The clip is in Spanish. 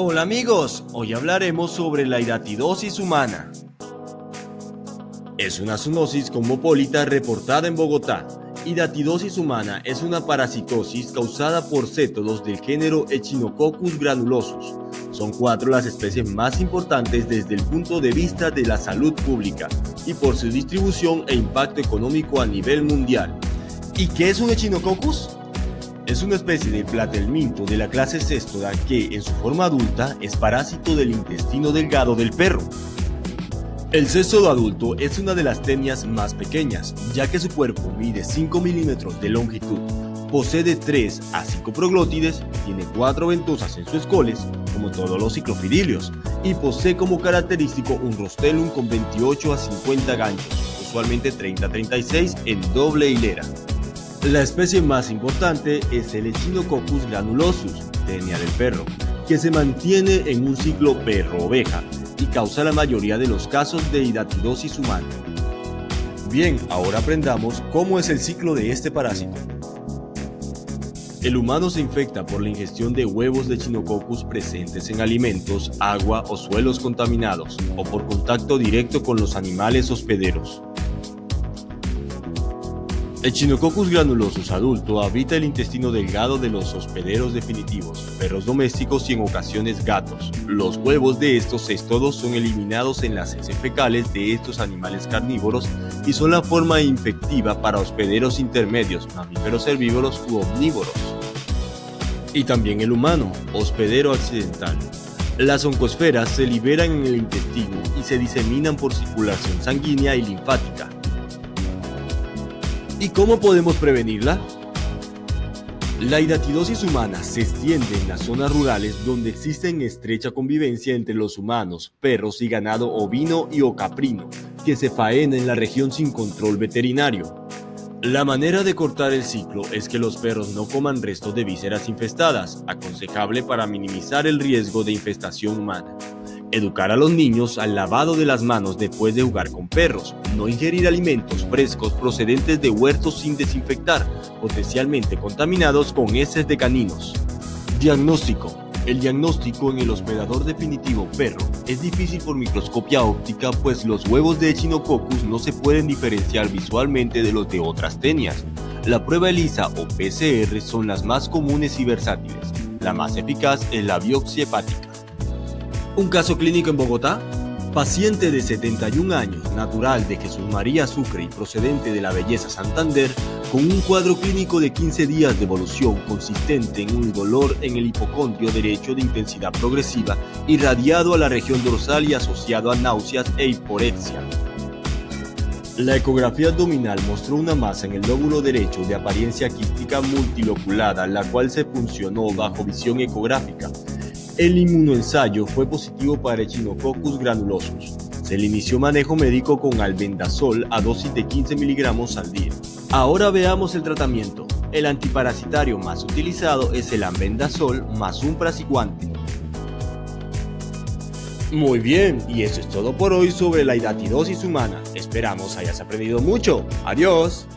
Hola amigos, hoy hablaremos sobre la hidatidosis humana. Es una zoonosis cosmopolita reportada en Bogotá. Hidatidosis humana es una parasitosis causada por céstodos del género Echinococcus granulosus. Son 4 las especies más importantes desde el punto de vista de la salud pública y por su distribución e impacto económico a nivel mundial. ¿Y qué es un Echinococcus? Es una especie de platelminto de la clase céstoda que, en su forma adulta, es parásito del intestino delgado del perro. El céstodo adulto es una de las tenias más pequeñas, ya que su cuerpo mide 5 milímetros de longitud, posee de 3 a 5 proglótides, tiene 4 ventosas en sus escoles, como todos los ciclofidilios, y posee como característico un rostelum con 28 a 50 ganchos, usualmente 30-36 en doble hilera. La especie más importante es el Echinococcus granulosus, tenia del perro, que se mantiene en un ciclo perro-oveja y causa la mayoría de los casos de hidatidosis humana. Bien, ahora aprendamos cómo es el ciclo de este parásito. El humano se infecta por la ingestión de huevos de Echinococcus presentes en alimentos, agua o suelos contaminados, o por contacto directo con los animales hospederos. Echinococcus granulosus adulto habita el intestino delgado de los hospederos definitivos, perros domésticos y en ocasiones gatos. Los huevos de estos cestodos son eliminados en las heces fecales de estos animales carnívoros y son la forma infectiva para hospederos intermedios, mamíferos herbívoros u omnívoros. Y también el humano, hospedero accidental. Las oncosferas se liberan en el intestino y se diseminan por circulación sanguínea y linfática. ¿Y cómo podemos prevenirla? La hidatidosis humana se extiende en las zonas rurales donde existe estrecha convivencia entre los humanos, perros y ganado ovino y o caprino, que se faena en la región sin control veterinario. La manera de cortar el ciclo es que los perros no coman restos de vísceras infestadas, aconsejable para minimizar el riesgo de infestación humana. Educar a los niños al lavado de las manos después de jugar con perros, no ingerir alimentos frescos procedentes de huertos sin desinfectar, potencialmente contaminados con heces de caninos. Diagnóstico. El diagnóstico en el hospedador definitivo perro es difícil por microscopía óptica, pues los huevos de Echinococcus no se pueden diferenciar visualmente de los de otras tenias. La prueba ELISA o PCR son las más comunes y versátiles. La más eficaz es la biopsia hepática. Un caso clínico en Bogotá, paciente de 71 años, natural de Jesús María Sucre y procedente de la belleza Santander, con un cuadro clínico de 15 días de evolución consistente en un dolor en el hipocondrio derecho de intensidad progresiva, irradiado a la región dorsal y asociado a náuseas e hiporexia. La ecografía abdominal mostró una masa en el lóbulo derecho de apariencia quística multiloculada, la cual se puncionó bajo visión ecográfica. El inmunoensayo fue positivo para Echinococcus granulosus. Se le inició manejo médico con albendazol a dosis de 15 miligramos al día. Ahora veamos el tratamiento. El antiparasitario más utilizado es el albendazol más un praziquantel. Muy bien, y eso es todo por hoy sobre la hidatidosis humana. Esperamos hayas aprendido mucho. Adiós.